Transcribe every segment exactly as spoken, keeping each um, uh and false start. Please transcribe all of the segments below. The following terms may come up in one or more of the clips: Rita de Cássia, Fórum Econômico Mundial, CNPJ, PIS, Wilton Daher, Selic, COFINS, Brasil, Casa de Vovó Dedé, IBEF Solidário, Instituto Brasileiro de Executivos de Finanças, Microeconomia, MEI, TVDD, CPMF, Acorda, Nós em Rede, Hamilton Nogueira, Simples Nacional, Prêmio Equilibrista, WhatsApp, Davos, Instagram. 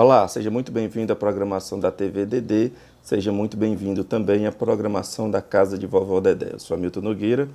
Olá, seja muito bem-vindo à programação da T V D D, seja muito bem-vindo também à programação da Casa de Vovó Dedé. Eu sou Hamilton Nogueira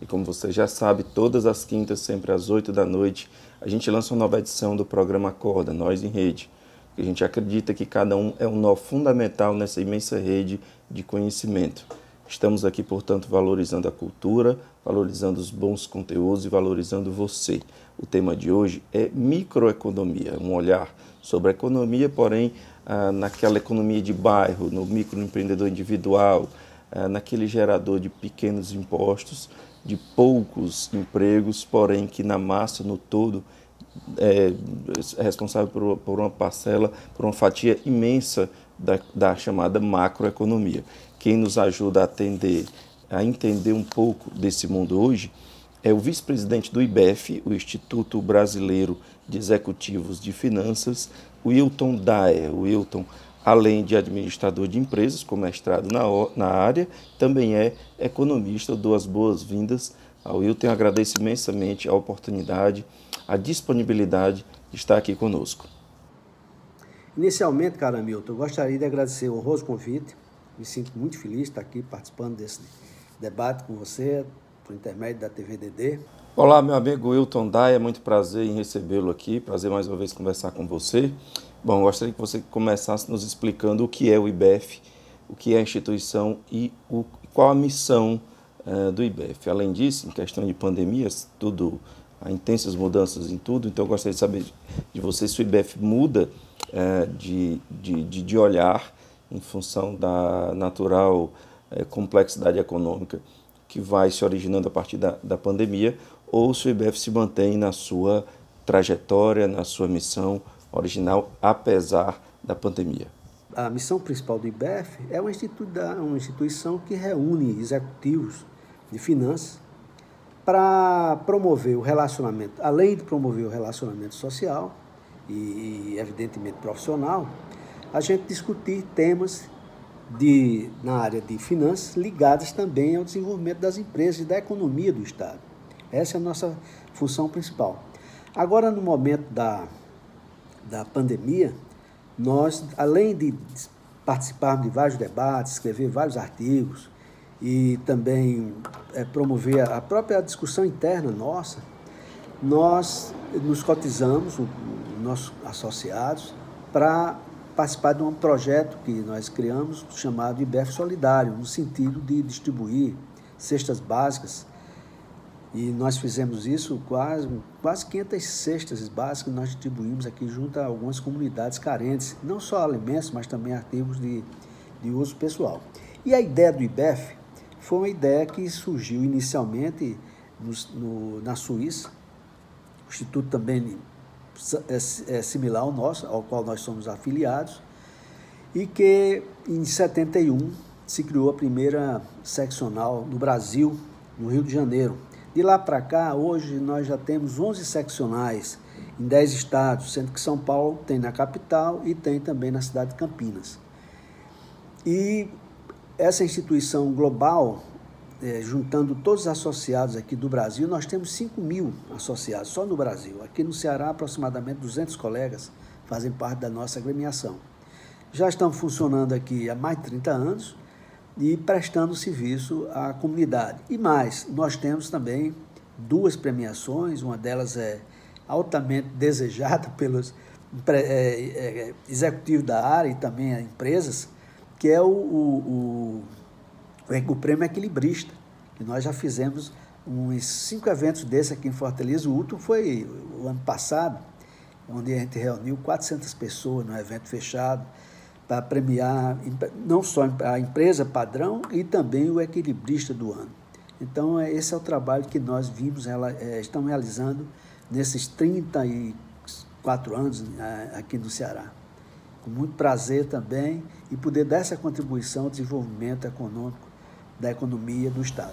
e, como você já sabe, todas as quintas, sempre às oito da noite, a gente lança uma nova edição do programa Acorda, Nós em Rede. A gente acredita que cada um é um nó fundamental nessa imensa rede de conhecimento. Estamos aqui, portanto, valorizando a cultura, valorizando os bons conteúdos e valorizando você. O tema de hoje é microeconomia, um olhar sobre a economia, porém, ah, naquela economia de bairro, no microempreendedor individual, ah, naquele gerador de pequenos impostos, de poucos empregos, porém que na massa, no todo, é, é responsável por, por uma parcela, por uma fatia imensa da, da chamada macroeconomia. Quem nos ajuda a atender, a entender um pouco desse mundo hoje é o vice-presidente do I B E F, o Instituto Brasileiro de Executivos de Finanças, Wilton Daher. O Wilton, além de administrador de empresas, com mestrado na, na área, também é economista. Dou as boas-vindas ao Wilton. Agradeço imensamente a oportunidade, a disponibilidade de estar aqui conosco. Inicialmente, cara Hamilton, eu gostaria de agradecer o honroso convite. Me sinto muito feliz de estar aqui participando desse debate com você, por intermédio da T V D D. Olá, meu amigo Wilton Daher, é muito prazer em recebê-lo aqui, prazer mais uma vez conversar com você. Bom, eu gostaria que você começasse nos explicando o que é o I B E F, o que é a instituição e o, qual a missão uh, do I B E F. Além disso, em questão de pandemias, tudo, há intensas mudanças em tudo, então eu gostaria de saber de você se o I B E F muda uh, de, de, de, de olhar em função da natural eh, complexidade econômica que vai se originando a partir da, da pandemia, ou se o I B E F se mantém na sua trajetória, na sua missão original, apesar da pandemia. A missão principal do I B E F é uma, institu da, uma instituição que reúne executivos de finanças para promover o relacionamento, além de promover o relacionamento social e, evidentemente, profissional, a gente discutir temas de, na área de finanças ligadas também ao desenvolvimento das empresas e da economia do Estado. Essa é a nossa função principal. Agora, no momento da, da pandemia, nós, além de participarmos de vários debates, escrever vários artigos e também é, promover a própria discussão interna nossa, nós nos cotizamos, os nossos associados, para participar de um projeto que nós criamos chamado I B E F Solidário, no sentido de distribuir cestas básicas. E nós fizemos isso, quase, quase quinhentas cestas básicas que nós distribuímos aqui junto a algumas comunidades carentes, não só alimentos, mas também artigos de, de uso pessoal. E a ideia do I B E F foi uma ideia que surgiu inicialmente no, no, na Suíça, o Instituto também é similar ao nosso, ao qual nós somos afiliados, e que em setenta e um se criou a primeira seccional no Brasil, no Rio de Janeiro. De lá para cá, hoje nós já temos onze seccionais em dez estados, sendo que São Paulo tem na capital e tem também na cidade de Campinas. E essa instituição global, É, juntando todos os associados aqui do Brasil, nós temos cinco mil associados só no Brasil. Aqui no Ceará, aproximadamente duzentos colegas fazem parte da nossa agremiação. Já estamos funcionando aqui há mais de trinta anos e prestando serviço à comunidade. E mais, nós temos também duas premiações, uma delas é altamente desejada pelos é, é, executivos da área e também as empresas, que é o... o, o o Prêmio Equilibrista, que nós já fizemos uns cinco eventos desses aqui em Fortaleza. O último foi o ano passado, onde a gente reuniu quatrocentas pessoas num evento fechado para premiar não só a empresa padrão e também o equilibrista do ano. Então, esse é o trabalho que nós vimos, estamos realizando nesses trinta e quatro anos aqui no Ceará. Com muito prazer também e poder dar essa contribuição ao desenvolvimento econômico da economia do Estado.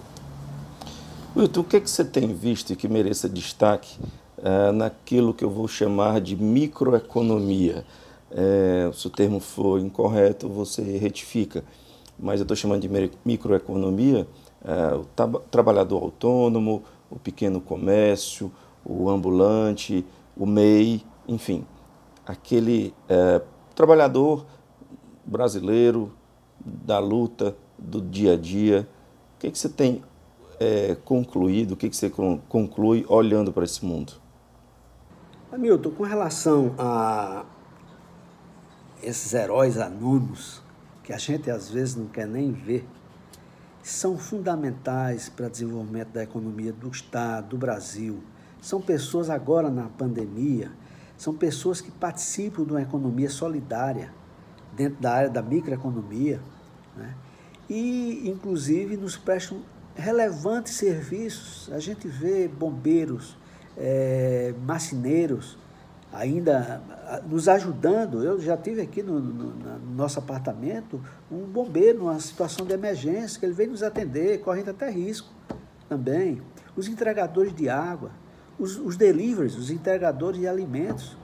Wilton, o que é que você tem visto e que mereça destaque uh, naquilo que eu vou chamar de microeconomia? Uh, se o termo for incorreto, você retifica, mas eu estou chamando de microeconomia uh, o tra trabalhador autônomo, o pequeno comércio, o ambulante, o M E I, enfim, aquele uh, trabalhador brasileiro, da luta, do dia a dia, o que, que você tem é, concluído, o que, que você conclui olhando para esse mundo? Hamilton, com relação a esses heróis anônimos, que a gente às vezes não quer nem ver, são fundamentais para o desenvolvimento da economia do Estado, do Brasil. São pessoas agora na pandemia, são pessoas que participam de uma economia solidária dentro da área da microeconomia, né? E, inclusive, nos prestam relevantes serviços. A gente vê bombeiros, é, marceneiros, ainda nos ajudando. Eu já tive aqui no, no, no nosso apartamento um bombeiro numa situação de emergência, que ele veio nos atender, correndo até risco também. Os entregadores de água, os, os deliveries, os entregadores de alimentos,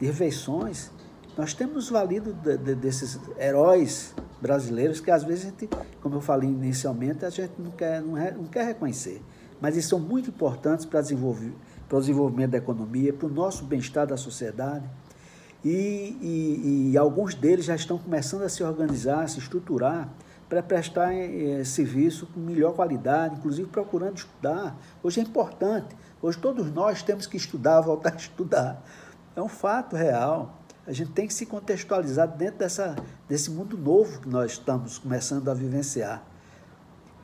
de refeições. Nós temos valido de, de, desses heróis brasileiros que às vezes, a gente, como eu falei inicialmente, a gente não quer, não, re, não quer reconhecer. Mas eles são muito importantes para desenvolver para o desenvolvimento da economia, para o nosso bem-estar da sociedade. E, e, e alguns deles já estão começando a se organizar, a se estruturar, para prestar é, serviço com melhor qualidade, inclusive procurando estudar. Hoje é importante, hoje todos nós temos que estudar, voltar a estudar. É um fato real. A gente tem que se contextualizar dentro dessa, desse mundo novo que nós estamos começando a vivenciar.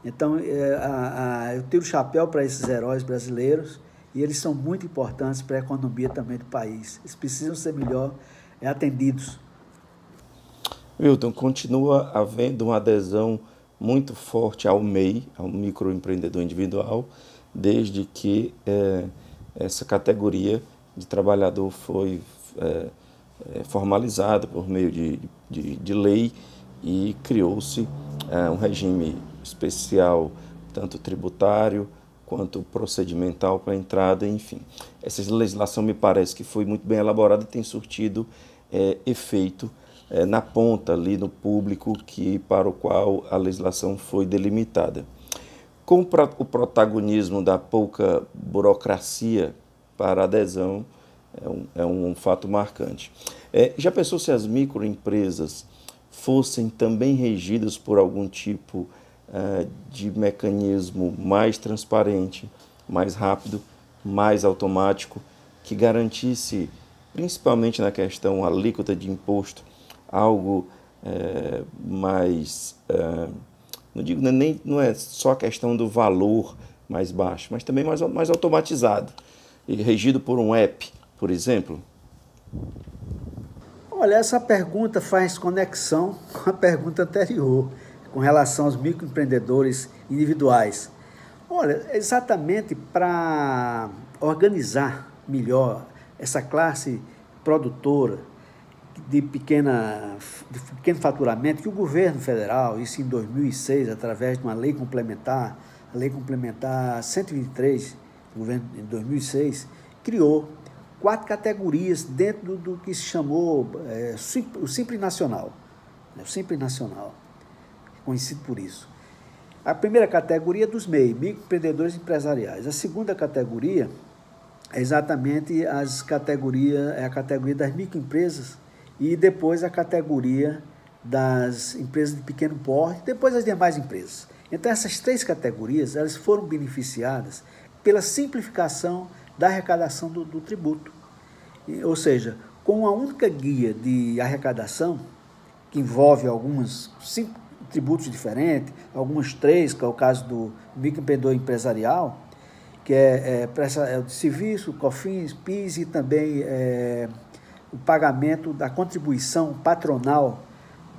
Então, é, a, a, eu tiro o chapéu para esses heróis brasileiros, e eles são muito importantes para a economia também do país. Eles precisam ser melhor atendidos. Wilton, continua havendo uma adesão muito forte ao M E I, ao microempreendedor individual, desde que é, essa categoria de trabalhador foi é, é, formalizada por meio de, de, de lei, e criou-se é, um regime especial, tanto tributário quanto procedimental para a entrada, enfim. Essa legislação me parece que foi muito bem elaborada e tem surtido é, efeito é, na ponta, ali no público que, para o qual a legislação foi delimitada. Com o protagonismo da pouca burocracia para adesão, é um, é um fato marcante. É, já pensou se as microempresas fossem também regidas por algum tipo de mecanismo mais transparente, mais rápido, mais automático, que garantisse, principalmente na questão alíquota de imposto, algo é, mais, é, não digo nem não é só a questão do valor mais baixo, mas também mais, mais automatizado, e regido por um app, por exemplo? Olha, essa pergunta faz conexão com a pergunta anterior, com relação aos microempreendedores individuais. Olha, exatamente para organizar melhor essa classe produtora de, pequena, de pequeno faturamento, que o governo federal, isso em dois mil e seis, através de uma lei complementar, a lei complementar cento e vinte e três, do governo em dois mil e seis, criou quatro categorias dentro do, do que se chamou é, o Simples Nacional. Né, o Simples Nacional. Conhecido por isso. A primeira categoria é dos M E I, microempreendedores empresariais. A segunda categoria é exatamente as categorias, é a categoria das microempresas, e depois a categoria das empresas de pequeno porte, depois as demais empresas. Então, essas três categorias, elas foram beneficiadas pela simplificação da arrecadação do, do tributo. Ou seja, com a única guia de arrecadação, que envolve algumas cinco tributos diferentes, alguns três, que é o caso do microempreendedor empresarial, que é, é, presta, é o de serviço, COFINS, PIS, e também é, o pagamento da contribuição patronal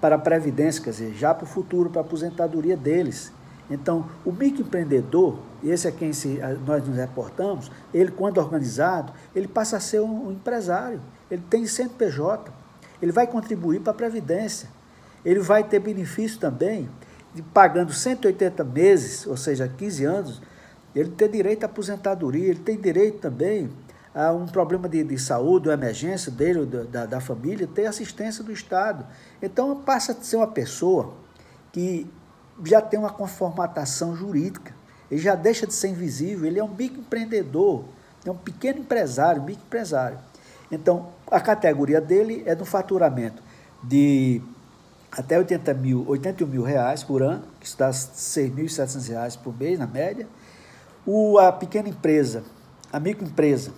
para a Previdência, quer dizer, já para o futuro, para a aposentadoria deles. Então, o microempreendedor, esse é quem se, nós nos reportamos, ele, quando organizado, ele passa a ser um, um empresário, ele tem C N P J, ele vai contribuir para a Previdência. Ele vai ter benefício também, de pagando cento e oitenta meses, ou seja, quinze anos, ele tem direito à aposentadoria, ele tem direito também a um problema de, de saúde, uma emergência dele ou da, da família, ter assistência do Estado. Então, passa a ser uma pessoa que já tem uma conformatação jurídica, ele já deixa de ser invisível, ele é um microempreendedor, é um pequeno empresário, microempresário. Então, a categoria dele é do faturamento de até oitenta mil, oitenta e um mil reais por ano, que dá seis mil e setecentos reais por mês, na média. O, a pequena empresa, a microempresa,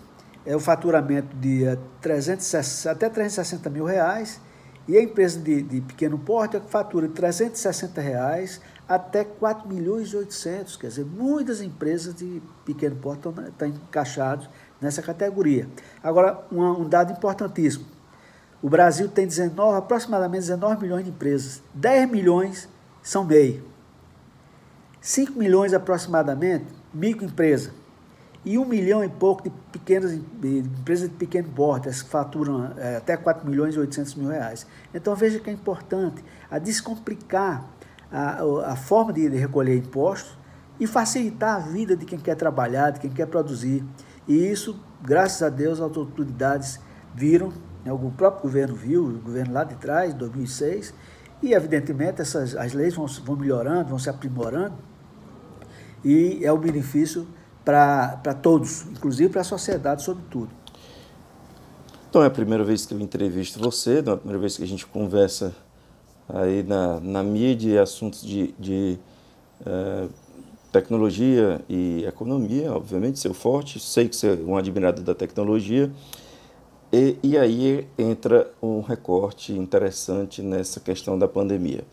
é o faturamento de trezentos, até trezentos e sessenta mil reais, e a empresa de, de pequeno porte fatura de trezentos e sessenta reais até quatro milhões e oitocentos mil, quer dizer, muitas empresas de pequeno porte estão, estão encaixadas nessa categoria. Agora, um, um dado importantíssimo, o Brasil tem dezenove, aproximadamente dezenove milhões de empresas, dez milhões são MEI, cinco milhões aproximadamente microempresa, e um milhão e pouco de pequenas de empresas de pequeno porte, que faturam é, até quatro milhões e oitocentos mil reais. Então, veja que é importante a descomplicar a, a forma de, de recolher impostos e facilitar a vida de quem quer trabalhar, de quem quer produzir. E isso, graças a Deus, as autoridades viram, né, o próprio governo viu, o governo lá de trás, dois mil e seis, e, evidentemente, essas, as leis vão, vão melhorando, vão se aprimorando, e é um benefício para todos, inclusive para a sociedade, sobretudo. Então, é a primeira vez que eu entrevisto você, é a primeira vez que a gente conversa aí na, na mídia, assuntos de, de eh, tecnologia e economia, obviamente, seu forte, sei que você é um admirador da tecnologia, e, e aí entra um recorte interessante nessa questão da pandemia.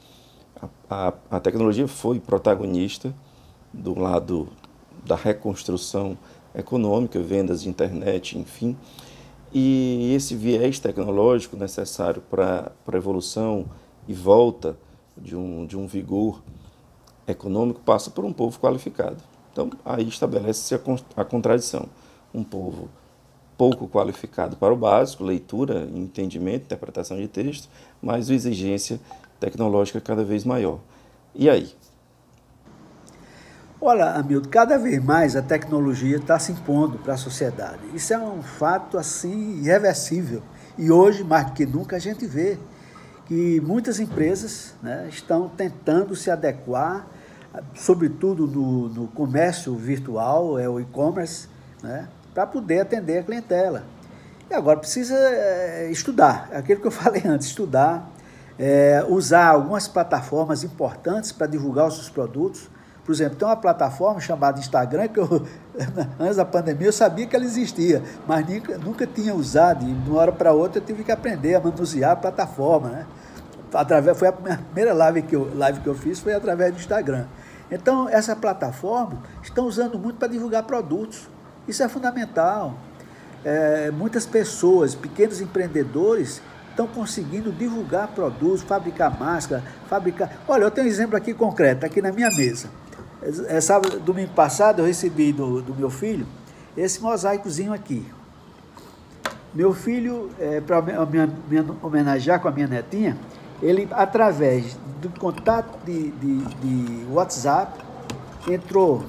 A, a, a tecnologia foi protagonista do lado da reconstrução econômica, vendas de internet, enfim. E esse viés tecnológico necessário para a evolução e volta de um, de um vigor econômico passa por um povo qualificado. Então, aí estabelece-se a, a contradição. Um povo pouco qualificado para o básico, leitura, entendimento, interpretação de texto, mas a exigência tecnológica cada vez maior. E aí? Olha, Hamilton, cada vez mais a tecnologia está se impondo para a sociedade. Isso é um fato, assim, irreversível. E hoje, mais do que nunca, a gente vê que muitas empresas, né, estão tentando se adequar, sobretudo no, no comércio virtual, é o e-commerce, né, para poder atender a clientela. E agora precisa é, estudar, aquilo que eu falei antes, estudar, é, usar algumas plataformas importantes para divulgar os seus produtos. Por exemplo, tem uma plataforma chamada Instagram, que eu, antes da pandemia eu sabia que ela existia, mas nunca, nunca tinha usado, e de uma hora para outra eu tive que aprender a manusear a plataforma, né? Através, foi a primeira live que, eu, live que eu fiz, foi através do Instagram. Então, essa plataforma estão usando muito para divulgar produtos, isso é fundamental. É, muitas pessoas, pequenos empreendedores, estão conseguindo divulgar produtos, fabricar máscara, fabricar... Olha, eu tenho um exemplo aqui concreto, aqui na minha mesa. É, sábado, domingo passado, eu recebi do, do meu filho esse mosaicozinho aqui. Meu filho, é, para me homenagear com a minha netinha, ele, através do contato de, de, de WhatsApp, entrou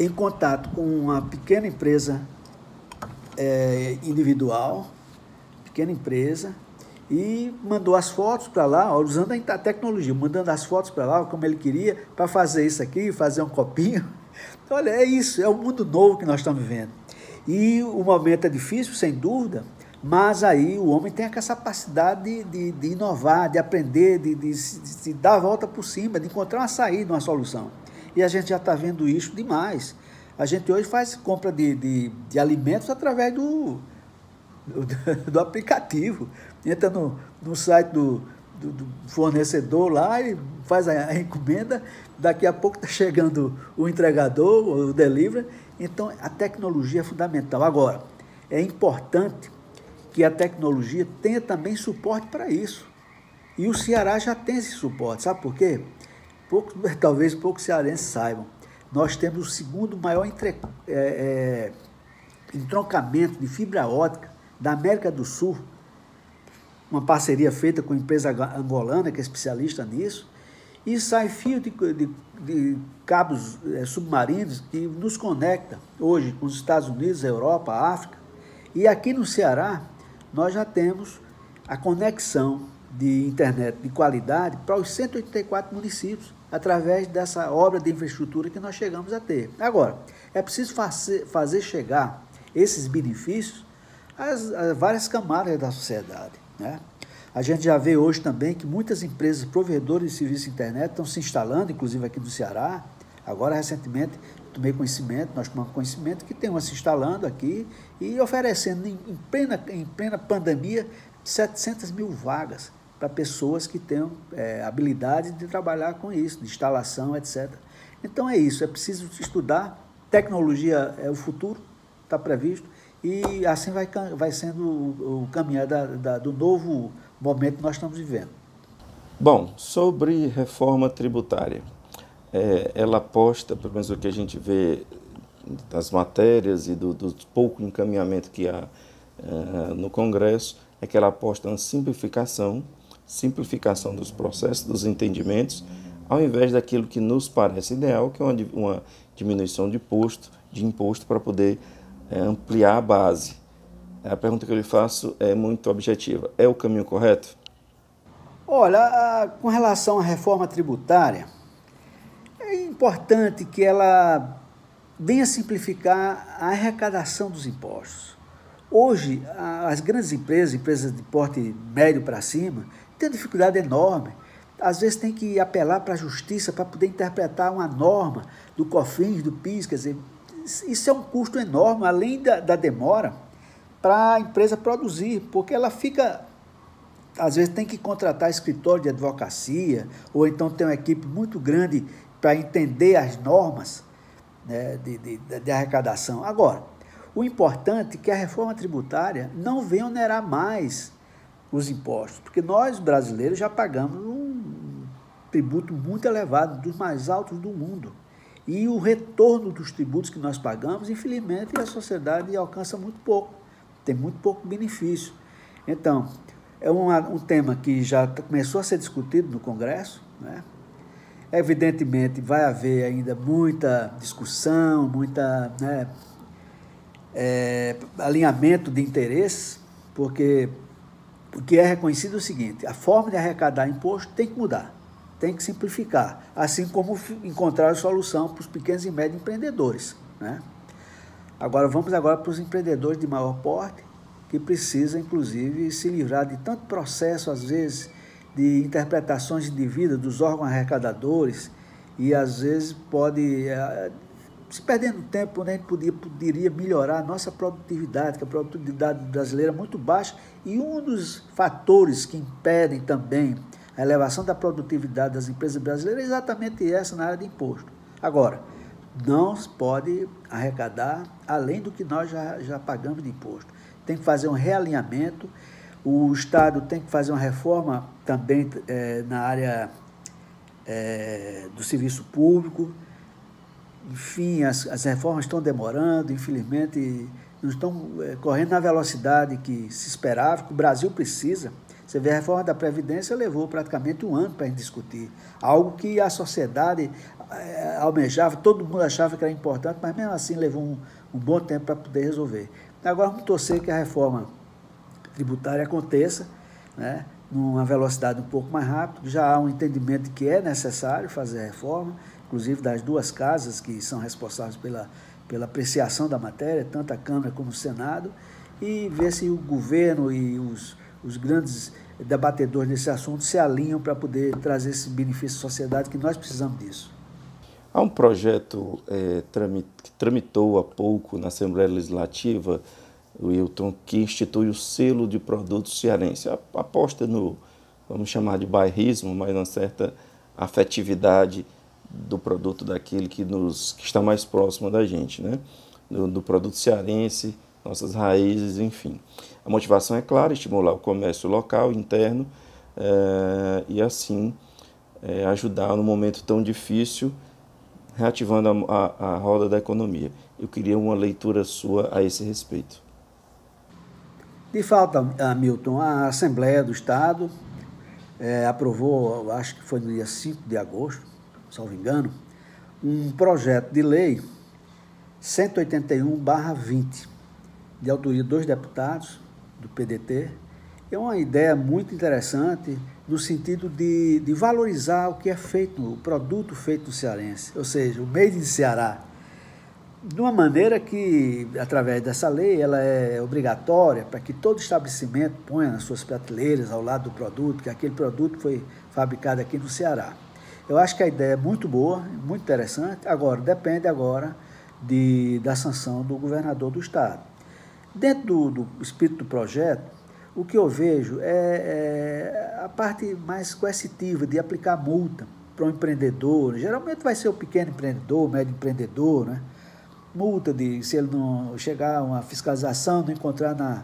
em contato com uma pequena empresa é, individual, pequena empresa, e mandou as fotos para lá, ó, usando a tecnologia, mandando as fotos para lá, como ele queria, para fazer isso aqui, fazer um copinho. Então, olha, é isso, é o mundo novo que nós estamos vivendo. E o momento é difícil, sem dúvida, mas aí o homem tem essa capacidade de, de, de inovar, de aprender, de, de, de, de dar a volta por cima, de encontrar uma saída, uma solução. E a gente já está vendo isso demais. A gente hoje faz compra de, de, de alimentos através do... Do, do aplicativo, entra no, no site do, do, do fornecedor lá e faz a, a encomenda, daqui a pouco está chegando o entregador, o delivery. Então, a tecnologia é fundamental. Agora, é importante que a tecnologia tenha também suporte para isso, e o Ceará já tem esse suporte, sabe por quê? Pouco, talvez poucos cearenses saibam, nós temos o segundo maior entre, é, é, entroncamento de fibra ótica da América do Sul, uma parceria feita com a empresa angolana, que é especialista nisso, e sai fio de, de, de cabos é, submarinos que nos conecta hoje com os Estados Unidos, a Europa, a África. E aqui no Ceará, nós já temos a conexão de internet de qualidade para os cento e oitenta e quatro municípios, através dessa obra de infraestrutura que nós chegamos a ter. Agora, é preciso fazer, fazer chegar esses benefícios As, as várias camadas da sociedade, né? A gente já vê hoje também que muitas empresas proveedoras de serviço de internet estão se instalando, inclusive aqui do Ceará. Agora, recentemente, tomei conhecimento, nós tomamos conhecimento que tem uma se instalando aqui e oferecendo, em, em, plena, em plena pandemia, setecentas mil vagas para pessoas que tenham é, habilidade de trabalhar com isso, de instalação, etcétera. Então é isso, é preciso estudar. Tecnologia é o futuro, está previsto, e assim vai, vai sendo o, o caminhar da, da, do novo momento que nós estamos vivendo. Bom, sobre reforma tributária, é, ela aposta, pelo menos o que a gente vê das matérias e do, do pouco encaminhamento que há é, no Congresso, é que ela aposta na simplificação, simplificação dos processos, dos entendimentos, ao invés daquilo que nos parece ideal, que é uma, uma diminuição de imposto, de imposto para poder é, ampliar a base. A pergunta que eu lhe faço é muito objetiva. É o caminho correto? Olha, a, com relação à reforma tributária, é importante que ela venha simplificar a arrecadação dos impostos. Hoje, a, as grandes empresas, empresas de porte médio para cima, têm uma dificuldade enorme. Às vezes tem que apelar para a justiça para poder interpretar uma norma do COFINS, do PIS, quer dizer, isso é um custo enorme, além da, da demora, para a empresa produzir, porque ela fica, às vezes tem que contratar escritório de advocacia, ou então tem uma equipe muito grande para entender as normas, né, de, de, de arrecadação. Agora, o importante é que a reforma tributária não venha onerar mais os impostos, porque nós, brasileiros, já pagamos um tributo muito elevado, dos mais altos do mundo. E o retorno dos tributos que nós pagamos, infelizmente, a sociedade alcança muito pouco, tem muito pouco benefício. Então, é uma, um tema que já começou a ser discutido no Congresso, né? Evidentemente, vai haver ainda muita discussão, muita, né, é, alinhamento de interesses, porque o que é reconhecido é o seguinte: a forma de arrecadar imposto tem que mudar, tem que simplificar, assim como encontrar solução para os pequenos e médios empreendedores, né? Agora, vamos agora para os empreendedores de maior porte, que precisam, inclusive, se livrar de tanto processo, às vezes, de interpretações indevidas dos órgãos arrecadadores e, às vezes, pode... É, se perdendo tempo, onde a gente podia, poderia melhorar a nossa produtividade, que a produtividade brasileira é muito baixa, e um dos fatores que impedem também a elevação da produtividade das empresas brasileiras é exatamente essa na área de imposto. Agora, não se pode arrecadar além do que nós já, já pagamos de imposto. Tem que fazer um realinhamento, o Estado tem que fazer uma reforma também é, na área é, do serviço público. Enfim, as, as reformas estão demorando, infelizmente, não estão é, correndo na velocidade que se esperava, que o Brasil precisa. Você vê, a reforma da Previdência levou praticamente um ano para a gente discutir, algo que a sociedade é, almejava, todo mundo achava que era importante, mas mesmo assim levou um, um bom tempo para poder resolver. Agora, vamos torcer que a reforma tributária aconteça, né, numa velocidade um pouco mais rápida. Já há um entendimento de que é necessário fazer a reforma, inclusive das duas casas que são responsáveis pela, pela apreciação da matéria, tanto a Câmara como o Senado, e ver se o governo e os, os grandes debatedores desse assunto se alinham para poder trazer esse benefício à sociedade, que nós precisamos disso. Há um projeto é, tramit, que tramitou há pouco na Assembleia Legislativa, Wilton, que institui o selo de produto cearense. A, aposta no, vamos chamar de bairrismo, mas uma certa afetividade do produto daquele que, nos, que está mais próximo da gente, né? Do, do produto cearense, nossas raízes, enfim. A motivação é clara: estimular o comércio local, interno, é, e assim é, ajudar num momento tão difícil, reativando a, a, a roda da economia. Eu queria uma leitura sua a esse respeito. De fato, Hamilton, a Assembleia do Estado é, aprovou, acho que foi no dia cinco de agosto, salvo engano, um projeto de lei cento e oitenta e um barra vinte, de autoria de dois deputados do P D T. É uma ideia muito interessante no sentido de, de valorizar o que é feito, o produto feito no cearense, ou seja, o made in Ceará. de uma maneira que, através dessa lei, ela é obrigatória para que todo estabelecimento ponha nas suas prateleiras, ao lado do produto, que aquele produto foi fabricado aqui no Ceará. Eu acho que a ideia é muito boa, muito interessante, agora depende agora de, da sanção do governador do estado. Dentro do, do espírito do projeto, o que eu vejo é, é a parte mais coercitiva de aplicar multa para o empreendedor. Geralmente vai ser o pequeno empreendedor, o médio empreendedor, né? Multa de se ele não chegar a uma fiscalização, não encontrar na,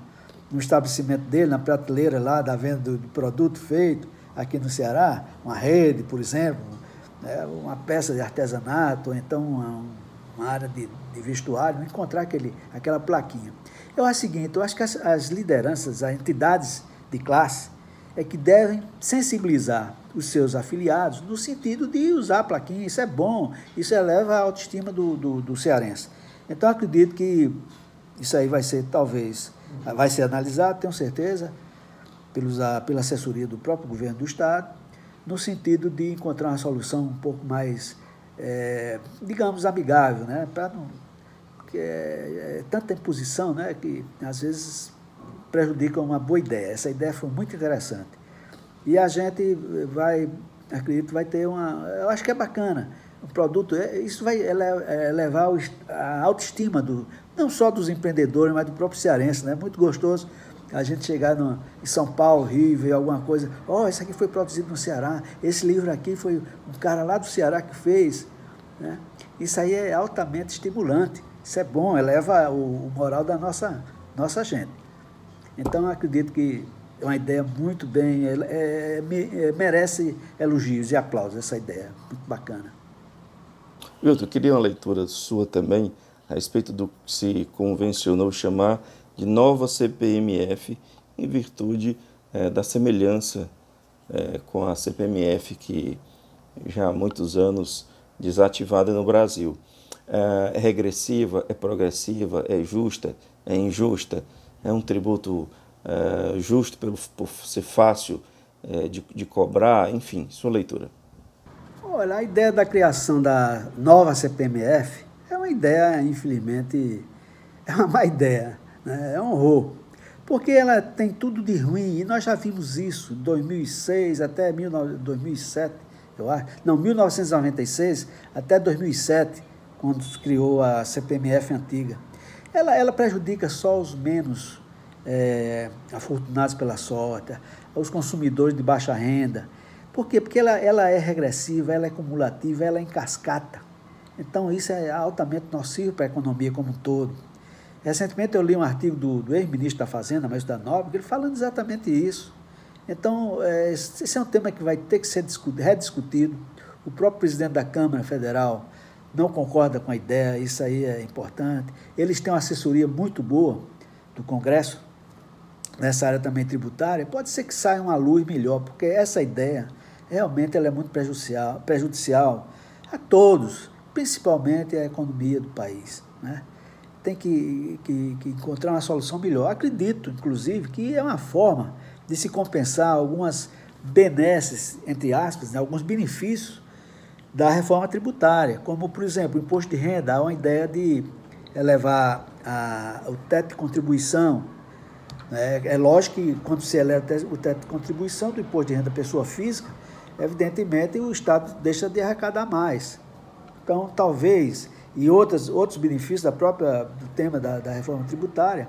no estabelecimento dele, na prateleira lá da venda do, do produto feito aqui no Ceará, uma rede, por exemplo, né, uma peça de artesanato, ou então uma, uma área de, de vestuário, não encontrar aquele, aquela plaquinha. Eu acho o seguinte, eu acho que as, as lideranças, as entidades de classe, é que devem sensibilizar os seus afiliados no sentido de usar a plaquinha, isso é bom, isso eleva a autoestima do, do, do cearense. Então, acredito que isso aí vai ser, talvez, vai ser analisado, tenho certeza, pelos, a, pela assessoria do próprio governo do Estado, no sentido de encontrar uma solução um pouco mais, é, digamos, amigável, né? Pra não, porque é, é tanta imposição, né, que, às vezes, prejudica uma boa ideia. Essa ideia foi muito interessante. E a gente vai, acredito, vai ter uma... Eu acho que é bacana. O produto, isso vai elevar a autoestima, do, não só dos empreendedores, mas do próprio cearense, né? Muito gostoso a gente chegar no, em São Paulo, Rio, ver alguma coisa. Ó, isso aqui foi produzido no Ceará. Esse livro aqui foi um cara lá do Ceará que fez. Né? Isso aí é altamente estimulante. Isso é bom, eleva o, o moral da nossa, nossa gente. Então, eu acredito que é uma ideia muito bem... É, é, merece elogios e aplausos, essa ideia. Muito bacana. Wilton, eu queria uma leitura sua também a respeito do que se convencionou chamar de nova C P M F, em virtude é, da semelhança é, com a C P M F, que já há muitos anos desativada no Brasil. É, é regressiva, é progressiva, é justa, é injusta, é um tributo é, justo pelo, por ser fácil é, de, de cobrar, enfim, sua leitura. Olha, a ideia da criação da nova C P M F é uma ideia, infelizmente, é uma má ideia, né? É um horror, porque ela tem tudo de ruim, e nós já vimos isso de dois mil e seis até dois mil e sete, eu acho, não, mil novecentos e noventa e seis até dois mil e sete, quando se criou a C P M F antiga. Ela, ela prejudica só os menos é, afortunados pela sorte, os consumidores de baixa renda. Por quê? Porque ela, ela é regressiva, ela é cumulativa, ela é em cascata. Então, isso é altamente nocivo para a economia como um todo. Recentemente, eu li um artigo do, do ex-ministro da Fazenda, mas da Nobre, ele falando exatamente isso. Então, é, esse é um tema que vai ter que ser rediscutido. O próprio presidente da Câmara Federal não concorda com a ideia, isso aí é importante. Eles têm uma assessoria muito boa do Congresso, nessa área também tributária. Pode ser que saia uma luz melhor, porque essa ideia realmente ela é muito prejudicial, prejudicial a todos, principalmente à economia do país, né? Tem que, que, que encontrar uma solução melhor. Acredito, inclusive, que é uma forma de se compensar algumas benesses, entre aspas, né? Alguns benefícios da reforma tributária, como, por exemplo, o imposto de renda. Há uma ideia de elevar a, o teto de contribuição. Né? É lógico que quando se eleva o teto de contribuição do imposto de renda à pessoa física, evidentemente o Estado deixa de arrecadar mais. Então, talvez, e outras, outros benefícios da própria, do tema da, da reforma tributária,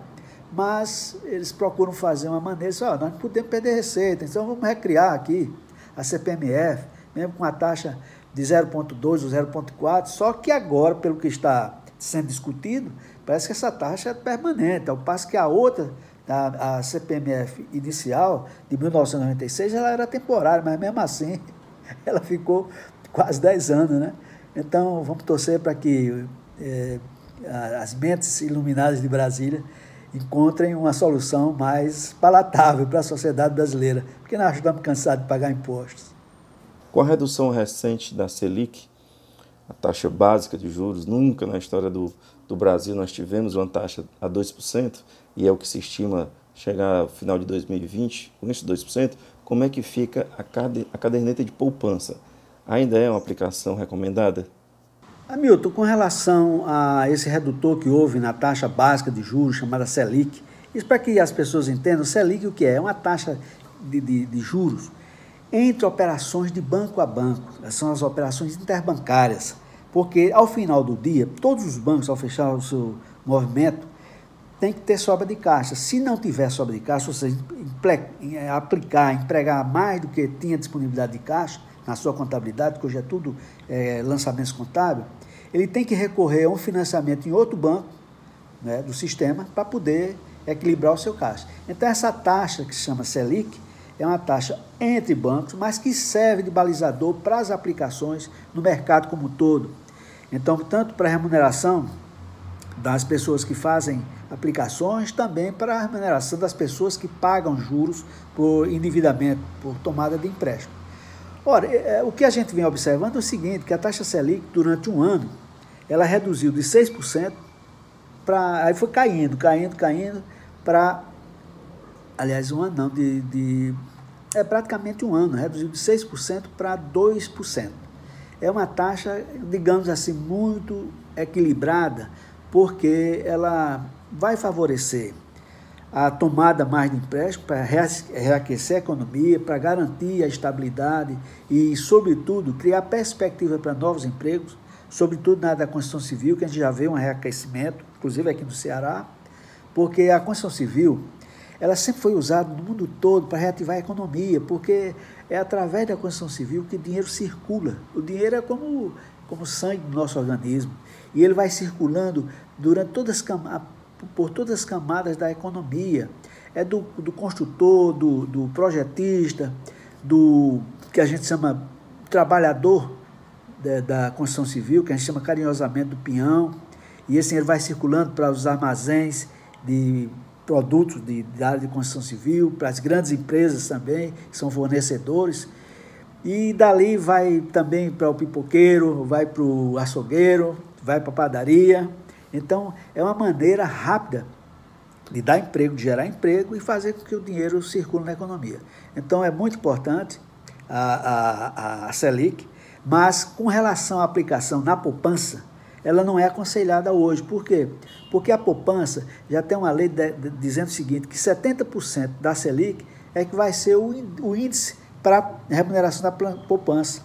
mas eles procuram fazer uma maneira, oh, nós não podemos perder receita, então vamos recriar aqui a C P M F, mesmo com a taxa de zero vírgula dois ou zero vírgula quatro, só que agora, pelo que está sendo discutido, parece que essa taxa é permanente, ao passo que a outra, a, a C P M F inicial, de mil novecentos e noventa e seis, ela era temporária, mas mesmo assim, ela ficou quase dez anos, né? Então, vamos torcer para que é, as mentes iluminadas de Brasília encontrem uma solução mais palatável para a sociedade brasileira, porque nós estamos cansados de pagar impostos. Com a redução recente da Selic, a taxa básica de juros, nunca na história do, do Brasil nós tivemos uma taxa a dois por cento, e é o que se estima chegar ao final de dois mil e vinte, com esse dois por cento, como é que fica a caderneta de poupança? Ainda é uma aplicação recomendada? Hamilton, com relação a esse redutor que houve na taxa básica de juros, chamada Selic, isso para que as pessoas entendam, Selic o que é? É uma taxa de, de, de juros entre operações de banco a banco, são as operações interbancárias, porque ao final do dia, todos os bancos, ao fechar o seu movimento, tem que ter sobra de caixa. Se não tiver sobra de caixa, ou seja, aplicar, empregar mais do que tinha disponibilidade de caixa na sua contabilidade, que hoje é tudo é, lançamentos contábeis, ele tem que recorrer a um financiamento em outro banco, né, do sistema, para poder equilibrar o seu caixa. Então, essa taxa que se chama Selic é uma taxa entre bancos, mas que serve de balizador para as aplicações no mercado como um todo. Então, tanto para a remuneração das pessoas que fazem aplicações, também para a remuneração das pessoas que pagam juros por endividamento, por tomada de empréstimo. Ora, o que a gente vem observando é o seguinte, que a taxa Selic, durante um ano, ela reduziu de seis por cento, pra, aí foi caindo, caindo, caindo, para, aliás, um ano não, de, de, é praticamente um ano, reduziu de seis por cento para dois por cento. É uma taxa, digamos assim, muito equilibrada, porque ela vai favorecer a tomada mais de empréstimo para reaquecer a economia, para garantir a estabilidade e, sobretudo, criar perspectiva para novos empregos, sobretudo na área da construção civil, que a gente já vê um reaquecimento, inclusive aqui no Ceará, porque a construção civil ela sempre foi usada no mundo todo para reativar a economia, porque é através da construção civil que o dinheiro circula. O dinheiro é como, como sangue do nosso organismo, e ele vai circulando durante todas as camadas, por todas as camadas da economia, é do, do construtor, do, do projetista, do que a gente chama trabalhador de, da construção civil, que a gente chama carinhosamente do peão, e esse ele vai circulando para os armazéns de produtos de, da área de construção civil, para as grandes empresas também, que são fornecedores, e dali vai também para o pipoqueiro, vai para o açougueiro, vai para a padaria. Então, é uma maneira rápida de dar emprego, de gerar emprego e fazer com que o dinheiro circule na economia. Então, é muito importante a, a, a Selic, mas com relação à aplicação na poupança, ela não é aconselhada hoje. Por quê? Porque a poupança já tem uma lei de, de, dizendo o seguinte, que setenta por cento da Selic é que vai ser o, o índice para remuneração da poupança.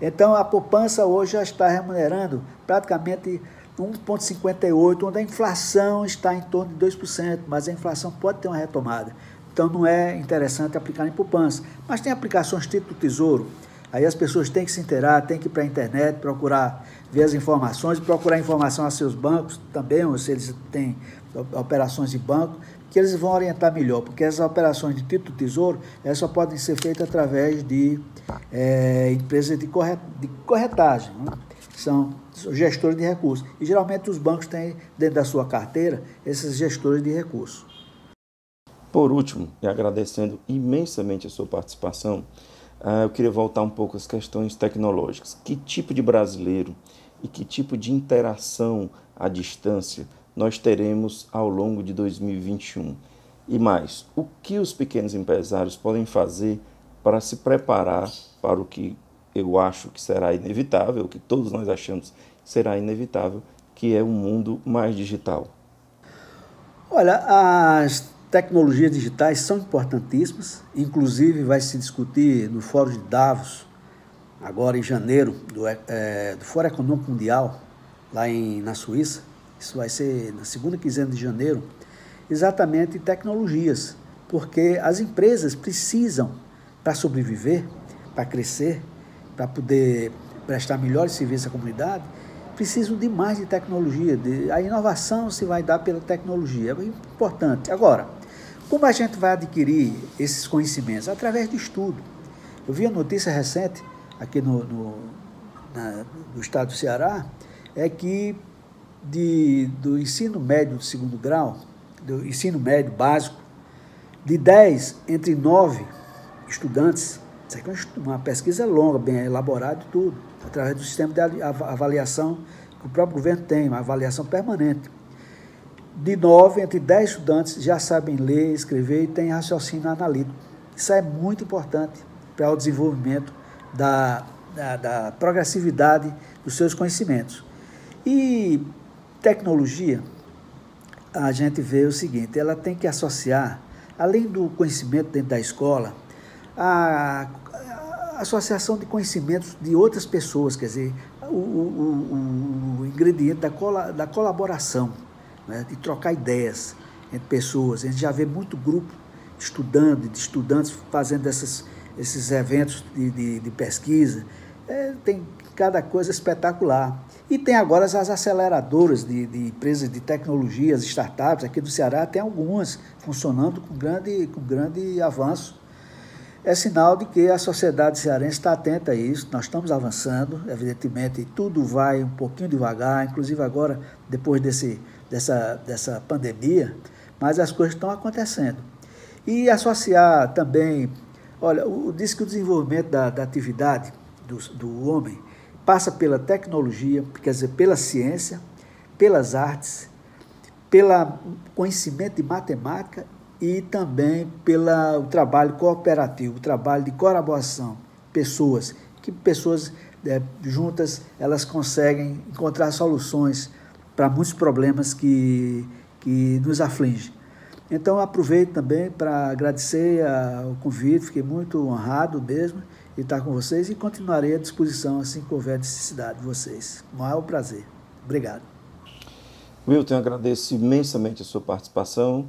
Então, a poupança hoje já está remunerando praticamente um vírgula cinquenta e oito, onde a inflação está em torno de dois por cento, mas a inflação pode ter uma retomada. Então, não é interessante aplicar em poupança. Mas tem aplicações tipo do Tesouro. Aí as pessoas têm que se inteirar, têm que ir para a internet, procurar ver as informações, procurar informação a seus bancos também, ou se eles têm operações de banco, que eles vão orientar melhor, porque essas operações de título do Tesouro, elas só podem ser feitas através de é, empresas de, corre... de corretagem, né? São gestores de recursos. E geralmente os bancos têm dentro da sua carteira esses gestores de recursos. Por último, e agradecendo imensamente a sua participação, eu queria voltar um pouco às questões tecnológicas. Que tipo de brasileiro e que tipo de interação à distância nós teremos ao longo de dois mil e vinte e um? E mais, o que os pequenos empresários podem fazer para se preparar para o que eu acho que será inevitável, que todos nós achamos será inevitável, que é um mundo mais digital? Olha, as tecnologias digitais são importantíssimas, inclusive vai se discutir no Fórum de Davos, agora em janeiro, do, é, do Fórum Econômico Mundial, lá em, na Suíça, isso vai ser na segunda quinzena de janeiro, exatamente tecnologias, porque as empresas precisam, para sobreviver, para crescer, para poder prestar melhores serviços à comunidade, precisam de mais de tecnologia. De, a inovação se vai dar pela tecnologia, é importante. Agora, como a gente vai adquirir esses conhecimentos? Através de estudo. Eu vi uma notícia recente, aqui no, no, na, no estado do Ceará, é que de, do ensino médio do segundo grau, do ensino médio básico, de dez entre nove estudantes, isso aqui é uma pesquisa longa, bem elaborada e tudo, através do sistema de avaliação que o próprio governo tem, uma avaliação permanente. De nove, entre dez estudantes já sabem ler, escrever e têm raciocínio analítico. Isso é muito importante para o desenvolvimento da, da, da progressividade dos seus conhecimentos. E tecnologia, a gente vê o seguinte, ela tem que associar, além do conhecimento dentro da escola, a associação de conhecimentos de outras pessoas, quer dizer, o, o, o ingrediente da, cola, da colaboração, né, de trocar ideias entre pessoas. A gente já vê muito grupo estudando, de estudantes fazendo essas, esses eventos de, de, de pesquisa. É, tem cada coisa espetacular. E tem agora as aceleradoras de, de empresas de tecnologia, as startups, aqui do Ceará tem algumas funcionando com grande, com grande avanço. É sinal de que a sociedade cearense está atenta a isso, nós estamos avançando, evidentemente, e tudo vai um pouquinho devagar, inclusive agora, depois desse, dessa, dessa pandemia, mas as coisas estão acontecendo. E associar também, olha, o, diz que o desenvolvimento da, da atividade do, do homem passa pela tecnologia, quer dizer, pela ciência, pelas artes, pelo conhecimento de matemática e também pelo trabalho cooperativo, o trabalho de colaboração, pessoas, que pessoas é, juntas elas conseguem encontrar soluções para muitos problemas que, que nos afligem. Então, aproveito também para agradecer a, o convite, fiquei muito honrado mesmo de estar com vocês e continuarei à disposição assim que houver necessidade de vocês. Um maior prazer. Obrigado. Wilton, agradeço imensamente a sua participação.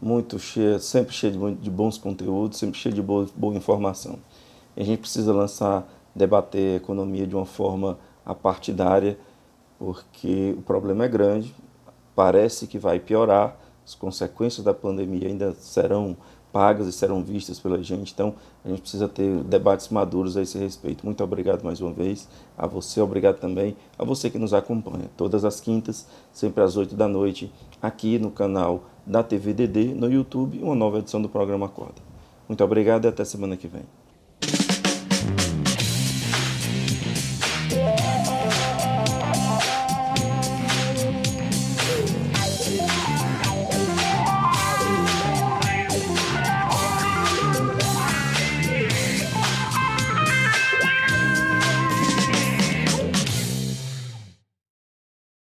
Muito cheia, sempre cheia de bons conteúdos, sempre cheia de boa, boa informação. A gente precisa lançar, debater a economia de uma forma apartidária, porque o problema é grande, parece que vai piorar, as consequências da pandemia ainda serão pagas e serão vistas pela gente, então a gente precisa ter debates maduros a esse respeito. Muito obrigado mais uma vez a você, obrigado também a você que nos acompanha. Todas as quintas, sempre às oito da noite, aqui no canal da T V D D, no YouTube, uma nova edição do programa Acorda. Muito obrigado e até semana que vem.